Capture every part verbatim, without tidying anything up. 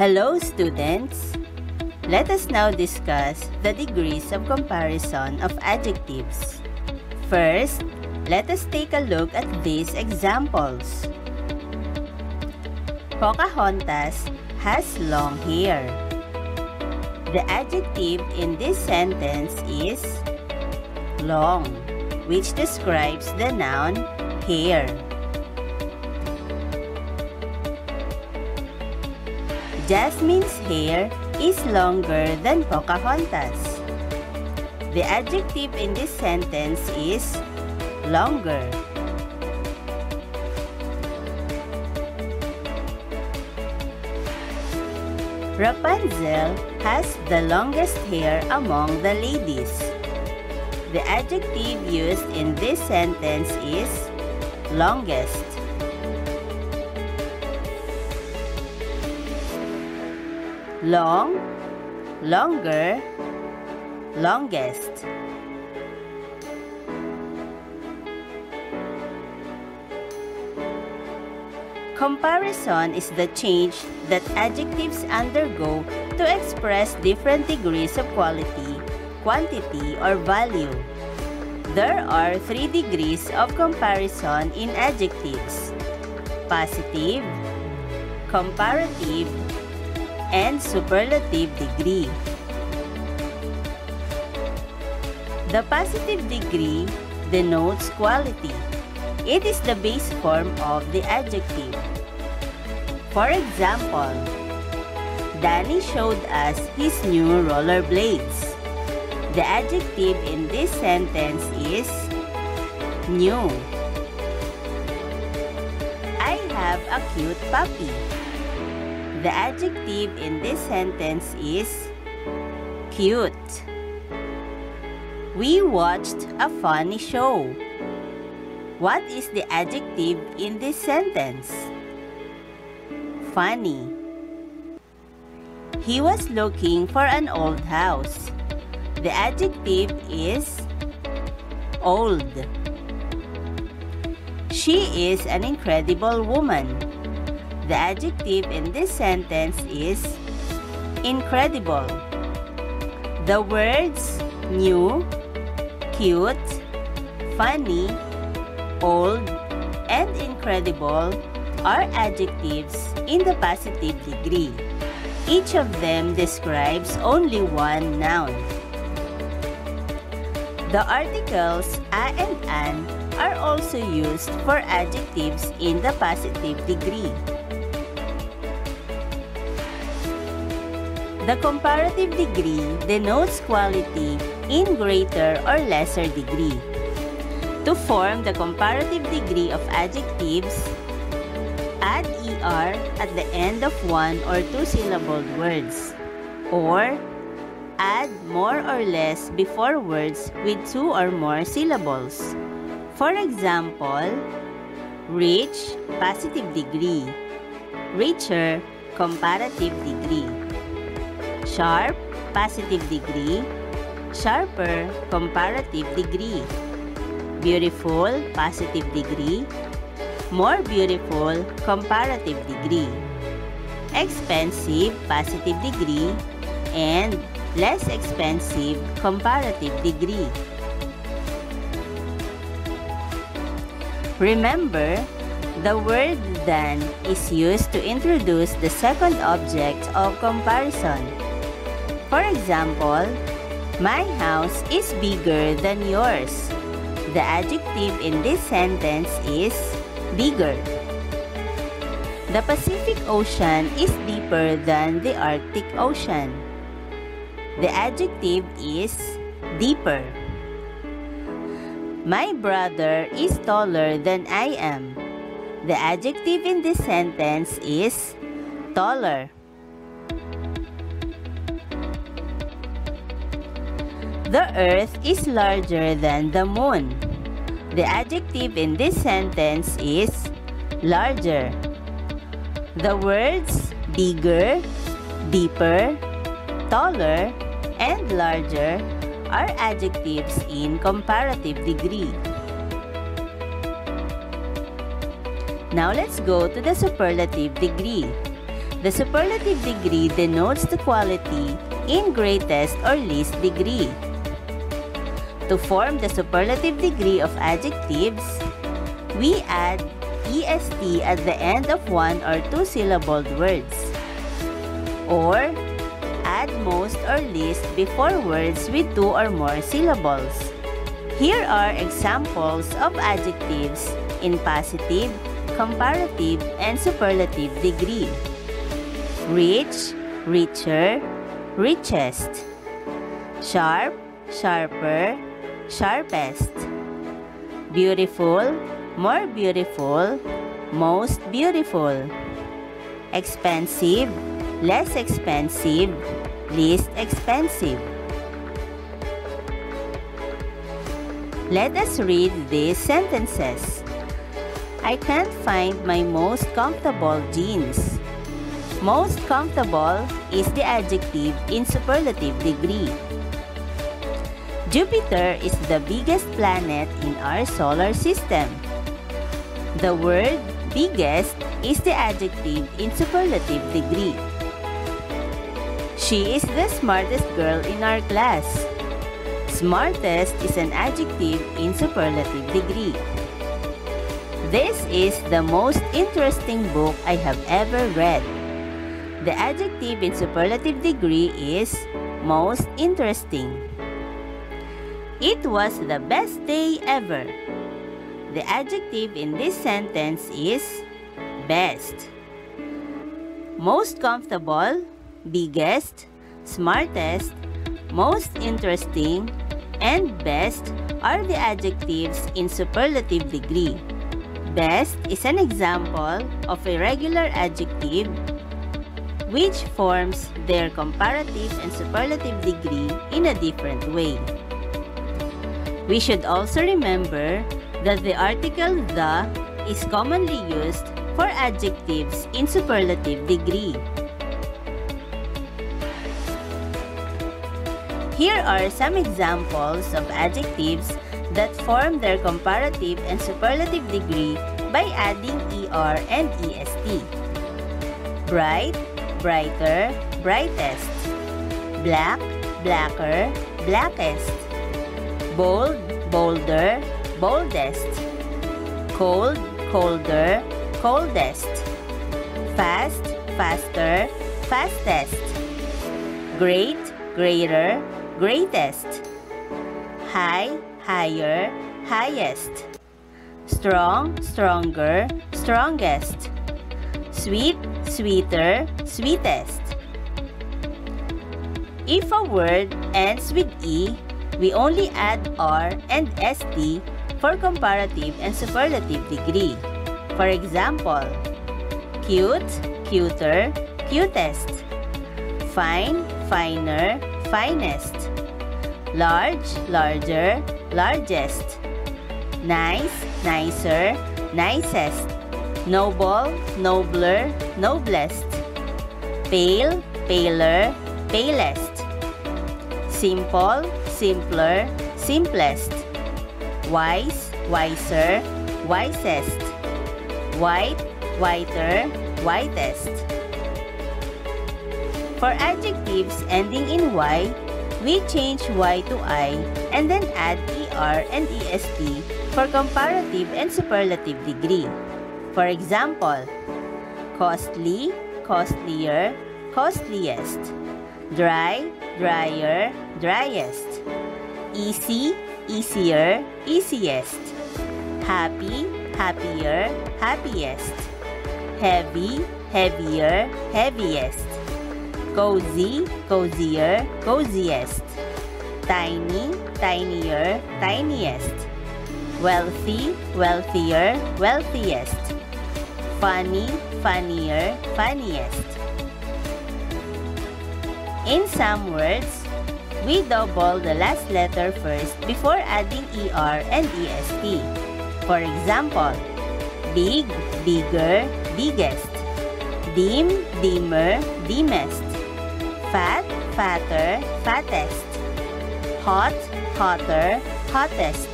Hello, students! Let us now discuss the degrees of comparison of adjectives. First, let us take a look at these examples. Pocahontas has long hair. The adjective in this sentence is long, which describes the noun hair. Jasmine's hair is longer than Pocahontas. The adjective in this sentence is longer. Rapunzel has the longest hair among the ladies. The adjective used in this sentence is longest. Long, longer, longest. Comparison is the change that adjectives undergo to express different degrees of quality, quantity, or value. There are three degrees of comparison in adjectives: positive, comparative, and superlative degree. The positive degree denotes quality. It is the base form of the adjective. For example, Danny showed us his new rollerblades. The adjective in this sentence is new. I have a cute puppy. The adjective in this sentence is cute. We watched a funny show. What is the adjective in this sentence? Funny. He was looking for an old house. The adjective is old. She is an incredible woman. The adjective in this sentence is incredible. The words new, cute, funny, old, and incredible are adjectives in the positive degree. Each of them describes only one noun. The articles a and an are also used for adjectives in the positive degree. The comparative degree denotes quality in greater or lesser degree. To form the comparative degree of adjectives, add er at the end of one or two-syllabled words, or add more or less before words with two or more syllables. For example, rich, positive degree; richer, comparative degree; sharp, positive degree; sharper, comparative degree; beautiful, positive degree; more beautiful, comparative degree; expensive, positive degree; and less expensive, comparative degree. Remember, the word than is used to introduce the second object of comparison. For example, my house is bigger than yours. The adjective in this sentence is bigger. The Pacific Ocean is deeper than the Arctic Ocean. The adjective is deeper. My brother is taller than I am. The adjective in this sentence is taller. The earth is larger than the moon. The adjective in this sentence is larger. The words bigger, deeper, taller, and larger are adjectives in comparative degree. Now let's go to the superlative degree. The superlative degree denotes the quality in greatest or least degree. To form the superlative degree of adjectives, we add est at the end of one or two syllabled words, or add most or least before words with two or more syllables. Here are examples of adjectives in positive, comparative, and superlative degree. Rich, richer, richest. Sharp, sharper, sharpest. Beautiful, more beautiful, most beautiful. Expensive, less expensive, least expensive. Let us read these sentences. I can't find my most comfortable jeans. Most comfortable is the adjective in superlative degree. Jupiter is the biggest planet in our solar system. The word biggest is the adjective in superlative degree. She is the smartest girl in our class. Smartest is an adjective in superlative degree. This is the most interesting book I have ever read. The adjective in superlative degree is most interesting. It was the best day ever. The adjective in this sentence is best. Most comfortable, biggest, smartest, most interesting, and best are the adjectives in superlative degree. Best is an example of a regular adjective which forms their comparative and superlative degree in a different way. We should also remember that the article the is commonly used for adjectives in superlative degree. Here are some examples of adjectives that form their comparative and superlative degree by adding er and est. Bright, brighter, brightest. Black, blacker, blackest. Bold, bolder, boldest. Cold, colder, coldest. Fast, faster, fastest. Great, greater, greatest. High, higher, highest. Strong, stronger, strongest. Sweet, sweeter, sweetest. If a word ends with E, we only add R and S T for comparative and superlative degree. For example, cute, cuter, cutest. Fine, finer, finest. Large, larger, largest. Nice, nicer, nicest. Noble, nobler, noblest. Pale, paler, palest. Simple, simpler, simplest. Wise, wiser, wisest. White, whiter, whitest. For adjectives ending in Y, we change Y to I and then add er and est for comparative and superlative degree. For example, costly, costlier, costliest. Dry, drier, driest. Easy, easier, easiest. Happy, happier, happiest. Heavy, heavier, heaviest. Cozy, cozier, coziest. Tiny, tinier, tiniest. Wealthy, wealthier, wealthiest. Funny, funnier, funniest. In some words, we double the last letter first before adding er and est. For example, big, bigger, biggest. Dim, dimmer, dimmest. Fat, fatter, fattest. Hot, hotter, hottest.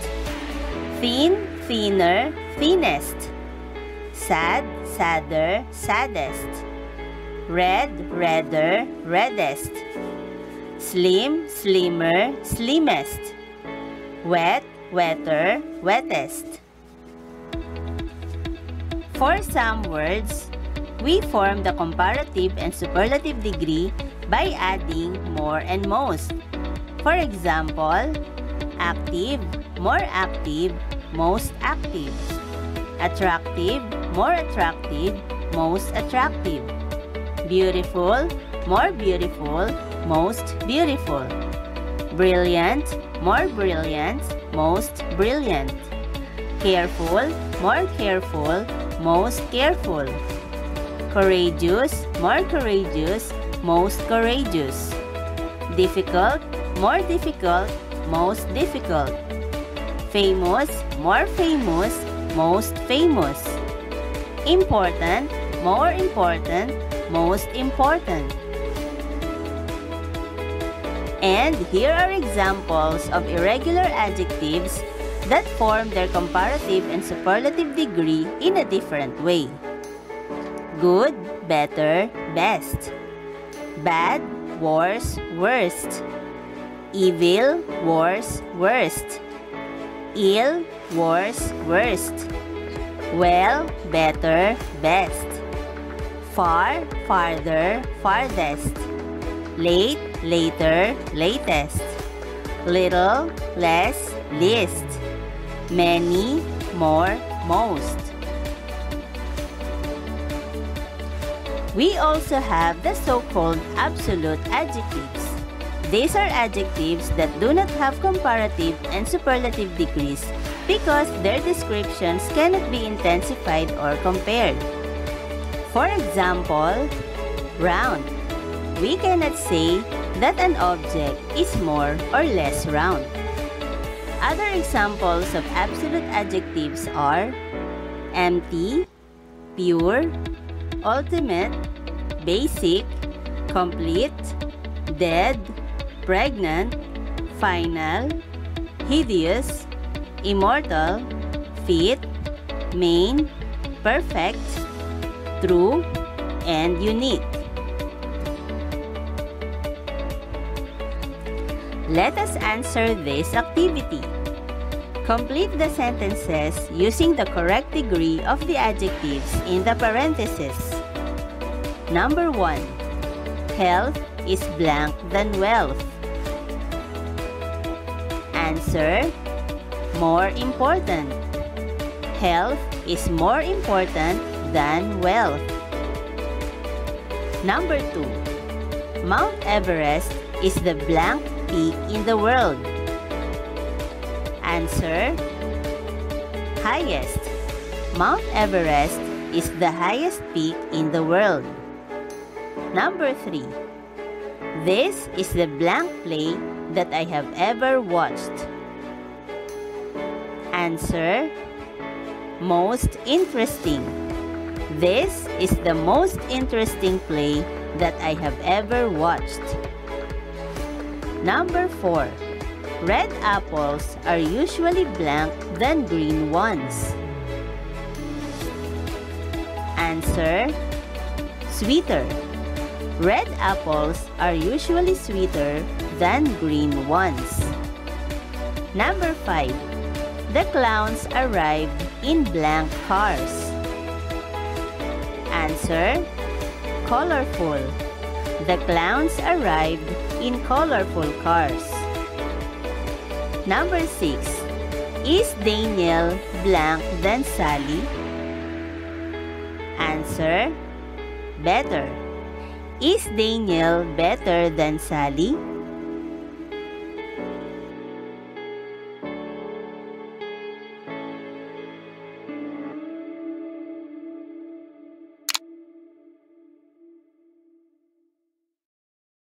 Thin, thinner, thinnest. Sad, sadder, saddest. red, redder, reddest. Slim, slimmer, slimmest. Wet, wetter, wettest. For some words, we form the comparative and superlative degree by adding more and most. For example, active, more active, most active. Attractive, more attractive, most attractive. Beautiful, more beautiful, most beautiful. Brilliant, more brilliant, most brilliant. Careful, more careful, most careful. Courageous, more courageous, most courageous. Difficult, more difficult, most difficult. Famous, more famous, most famous. Important, more important, most important. And here are examples of irregular adjectives that form their comparative and superlative degree in a different way. Good, better, best. Bad, worse, worst. Evil, worse, worst. Ill, worse, worst. Well, better, best. Far, farther, farthest. Late, later, latest. Little, less, least. Many, more, most. We also have the so-called absolute adjectives. These are adjectives that do not have comparative and superlative degrees because their descriptions cannot be intensified or compared. For example, round. We cannot say that an object is more or less round. Other examples of absolute adjectives are empty, pure, ultimate, basic, complete, dead, pregnant, final, hideous, immortal, fit, main, perfect, true, and unique. Let us answer this activity. Complete the sentences using the correct degree of the adjectives in the parentheses. Number one. Health is blank than wealth. Answer, more important. Health is more important than wealth. Number two. Mount Everest is the blank peak in the world. Answer, highest. Mount Everest is the highest peak in the world. Number three. This is the blank play that I have ever watched. Answer, most interesting. This is the most interesting play that I have ever watched. Number four. Red apples are usually blank than green ones. Answer, sweeter. Red apples are usually sweeter than green ones. Number five. The clowns arrived in blank cars. Answer, colorful. The clowns arrived in colorful cars. Number six. Is Daniel blank than Sally? Answer, better. Is Daniel better than Sally?